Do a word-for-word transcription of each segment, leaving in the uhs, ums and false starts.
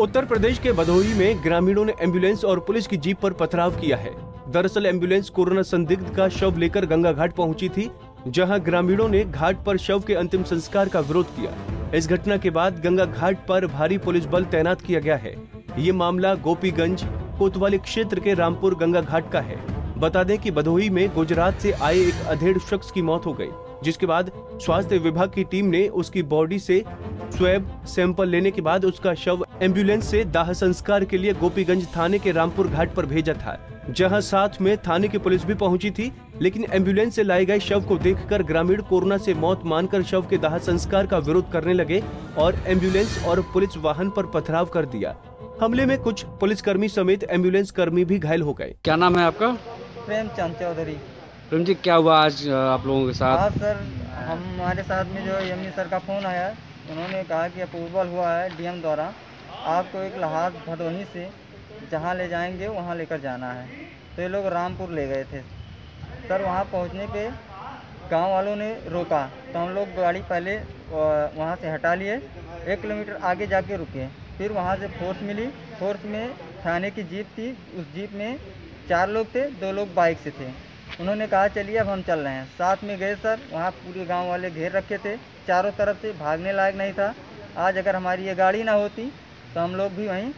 उत्तर प्रदेश के भदोही में ग्रामीणों ने एम्बुलेंस और पुलिस की जीप पर पथराव किया है। दरअसल एम्बुलेंस कोरोना संदिग्ध का शव लेकर गंगा घाट पहुंची थी, जहां ग्रामीणों ने घाट पर शव के अंतिम संस्कार का विरोध किया। इस घटना के बाद गंगा घाट पर भारी पुलिस बल तैनात किया गया है। ये मामला गोपीगंज कोतवाली क्षेत्र के रामपुर गंगा घाट का है। बता दें कि भदोही में गुजरात से आए एक अधेड़ शख्स की मौत हो गई, जिसके बाद स्वास्थ्य विभाग की टीम ने उसकी बॉडी से स्वैब सैंपल लेने के बाद उसका शव एम्बुलेंस से दाह संस्कार के लिए गोपीगंज थाने के रामपुर घाट पर भेजा था, जहां साथ में थाने की पुलिस भी पहुंची थी। लेकिन एम्बुलेंस से लाए गए शव को देखकर ग्रामीण कोरोना से मौत मानकर शव के दाह संस्कार का विरोध करने लगे और एम्बुलेंस और पुलिस वाहन पर पथराव कर दिया। हमले में कुछ पुलिसकर्मी समेत एम्बुलेंस कर्मी भी घायल हो गए। क्या नाम है आपका? प्रेमचंद चौधरी। प्रेम जी, क्या हुआ आज आप लोगों के साथ? हाँ सर, हमारे साथ में जो एम ई सर का फोन आया, उन्होंने कहा कि अप्रूवल हुआ है डीएम द्वारा, आपको एक लहाज भदोही से जहाँ ले जाएंगे वहाँ लेकर जाना है। तो ये लोग रामपुर ले गए थे सर। वहाँ पहुँचने पे गांव वालों ने रोका, तो हम लोग गाड़ी पहले वहाँ से हटा लिए, एक किलोमीटर आगे जाके रुके। फिर वहाँ से फोर्स मिली, फोर्स में थाने की जीप थी, उस जीप में चार लोग थे, दो लोग बाइक से थे। उन्होंने कहा चलिए अब हम चल रहे हैं, साथ में गए सर। वहाँ पूरे गांव वाले घेर रखे थे चारों तरफ से, भागने लायक नहीं था। आज अगर हमारी ये गाड़ी ना होती तो हम लोग भी वहीं,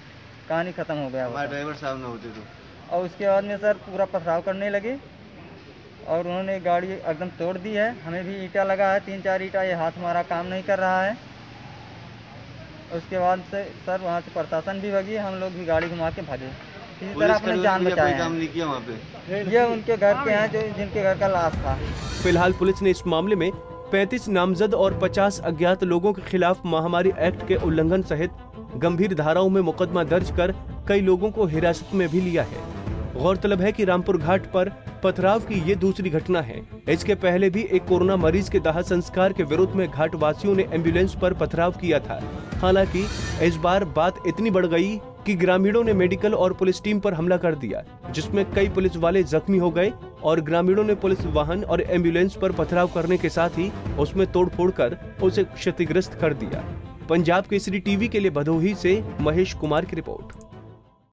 कहानी खत्म हो गया, हमारे ड्राइवर साहब ना होते तो। और उसके बाद में सर पूरा पथराव करने लगे और उन्होंने गाड़ी एकदम तोड़ दी है। हमें भी ईंटा लगा है, तीन चार ईंटा, ये हाथ हमारा काम नहीं कर रहा है। उसके बाद से सर वहाँ से प्रशासन भी भगी, हम लोग भी गाड़ी घुमा के भागे। इसी तरह अपने जान बचाए हैं। ये उनके घर के हैं जो जिनके घर का लाश था। फिलहाल पुलिस ने इस मामले में पैंतीस नामजद और पचास अज्ञात लोगों के खिलाफ महामारी एक्ट के उल्लंघन सहित गंभीर धाराओं में मुकदमा दर्ज कर कई लोगों को हिरासत में भी लिया है। गौरतलब है कि रामपुर घाट पर पथराव की ये दूसरी घटना है। इसके पहले भी एक कोरोना मरीज के दाह संस्कार के विरोध में घाट वासियों ने एम्बुलेंस पर पथराव किया था। हालांकि इस बार बात इतनी बढ़ गई कि ग्रामीणों ने मेडिकल और पुलिस टीम पर हमला कर दिया, जिसमें कई पुलिस वाले जख्मी हो गए और ग्रामीणों ने पुलिस वाहन और एम्बुलेंस पर पथराव करने के साथ ही उसमें तोड़फोड़ कर उसे क्षतिग्रस्त कर दिया। पंजाब केसरी टीवी के लिए भदोही से महेश कुमार की रिपोर्ट।